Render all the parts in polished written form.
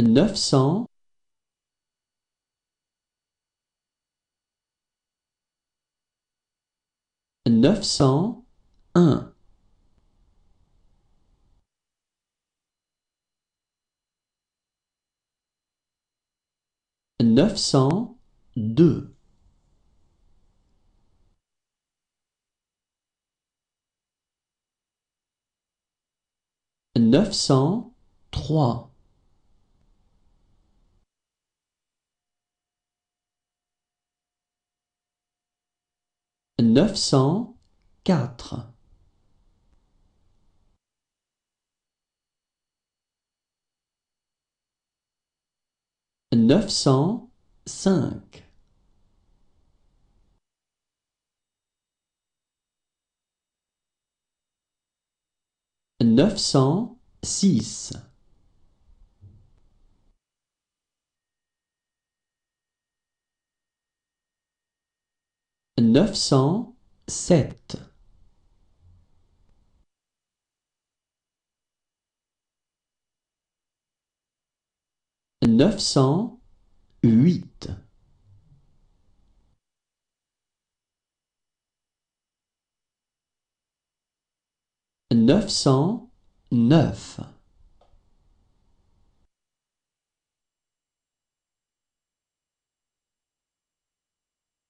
neuf cents neuf cent un neuf cent deux neuf cent trois neuf cent quatre neuf cent cinq neuf cent six neuf cent sept neuf cent huit neuf cent neuf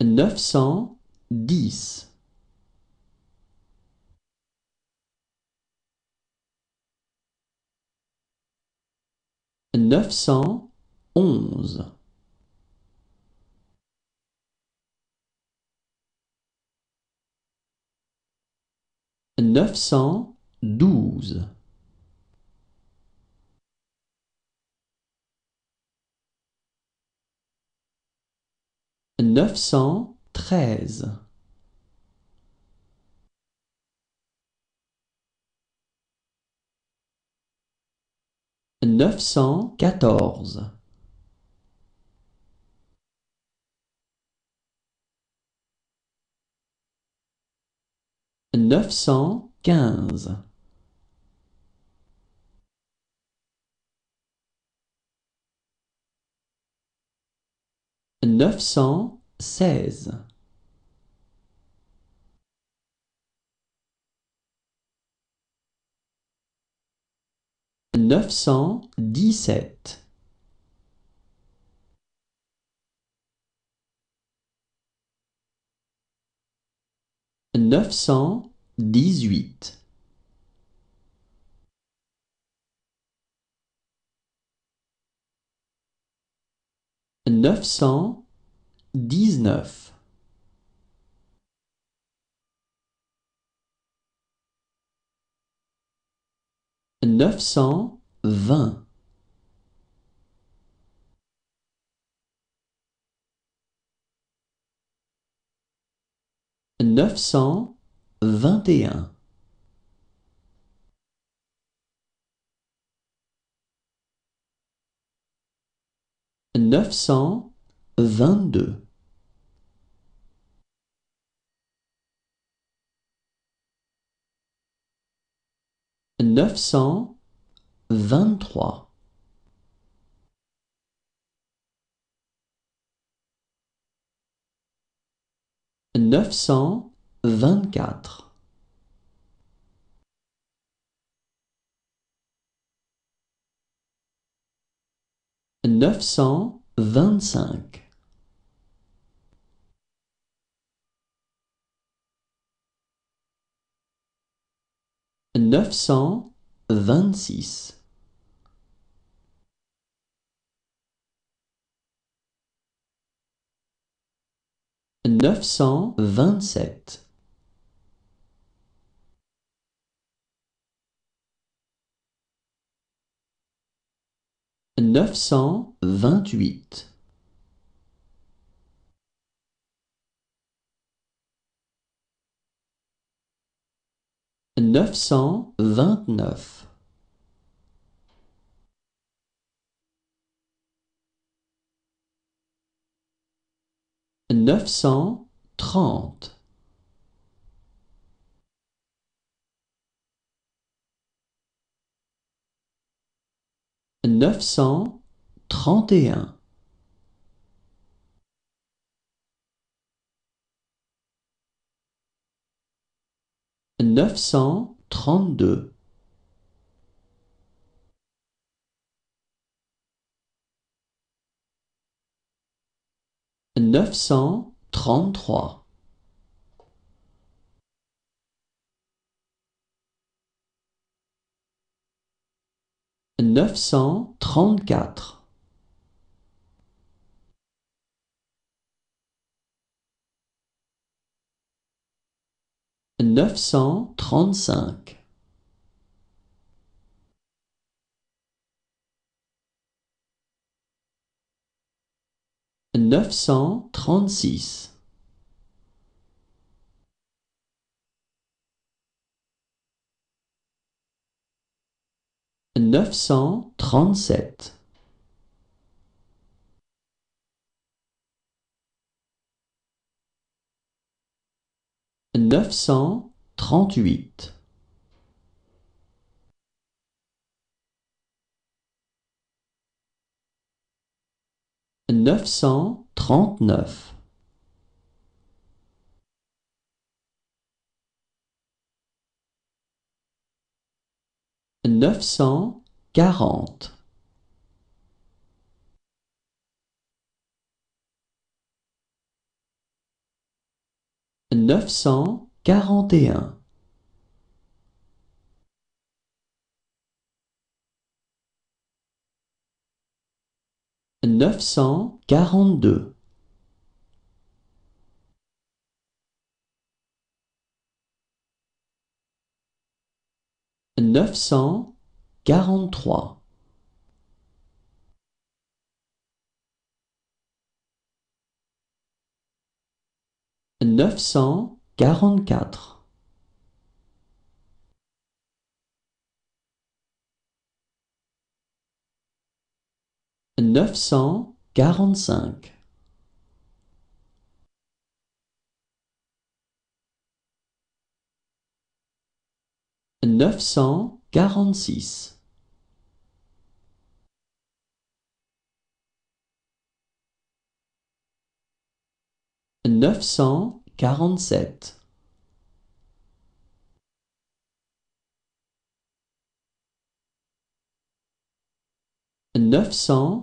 neuf cent dix neuf cent onze neuf cent douze neuf cent treize neuf cent quatorze neuf cent quinze neuf cent seize neuf cent dix-sept neuf cent dix-huit neuf cent dix-neuf neuf cent vingt neuf cent vingt et un neuf cent vingt-deux neuf cent vingt-trois neuf cent vingt-quatre neuf cent vingt-cinq neuf cent vingt-six neuf cent vingt-sept neuf cent vingt-huit neuf cent vingt-neuf neuf cent trente neuf cent 31. 932. 933. 934. 935. 936. 937. 938. 939. 940. 941. 942. 943. 944. 945. 946. 947. 948. 949. 950. 951. 952. 953. 954. 955. 956. 957. 958. 959.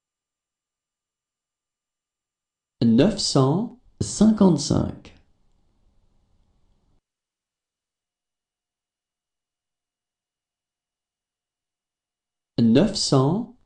960. 961.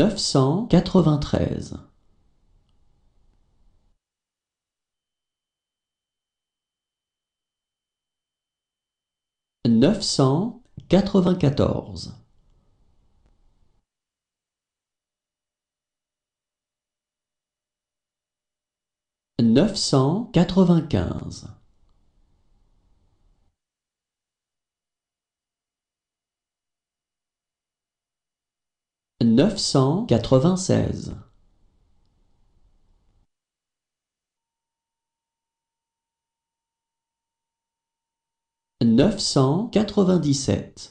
993. 994. 995. 996. 997. 998.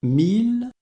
999. 1000.